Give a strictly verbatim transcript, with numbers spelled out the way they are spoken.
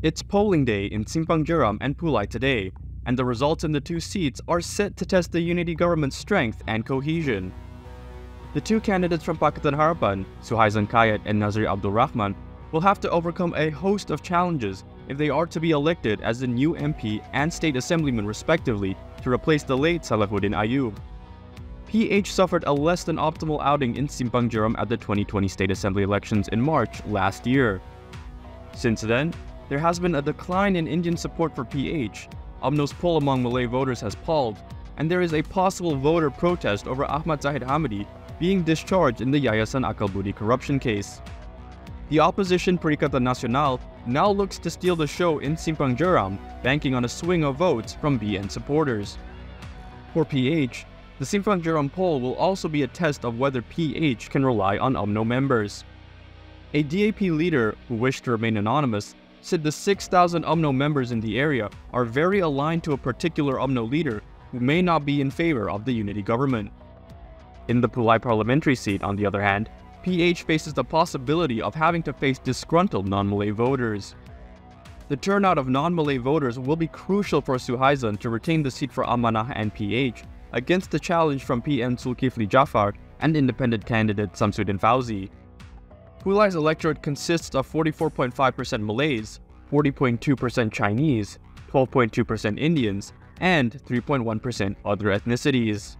It's polling day in Simpang Jeram and Pulai today, and the results in the two seats are set to test the unity government's strength and cohesion. The two candidates from Pakatan Harapan, Suhaimi Kaid and Nazir Abdul Rahman, will have to overcome a host of challenges if they are to be elected as the new M P and state assemblyman respectively to replace the late Salahuddin Ayub. P H suffered a less than optimal outing in Simpang Jeram at the twenty twenty state assembly elections in March last year. Since then, there has been a decline in Indian support for P H. U M N O's poll among Malay voters has palled, and there is a possible voter protest over Ahmad Zahid Hamidi being discharged in the Yayasan Akalbudi corruption case. The opposition Parikata Nasional now looks to steal the show in Simpang Jeram, banking on a swing of votes from B N supporters. For P H, the Simpang Jeram poll will also be a test of whether P H can rely on U M N O members. A D A P leader, who wished to remain anonymous, said the six thousand U M N O members in the area are very aligned to a particular U M N O leader who may not be in favor of the unity government. In the Pulai parliamentary seat, on the other hand, P H faces the possibility of having to face disgruntled non-Malay voters. The turnout of non-Malay voters will be crucial for Suhaizan to retain the seat for Amanah and P H against the challenge from P M Sulkifli Jafar and independent candidate Samsuddin Fawzi. Pulai's electorate consists of forty-four point five percent Malays, forty point two percent Chinese, twelve point two percent Indians, and three point one percent other ethnicities.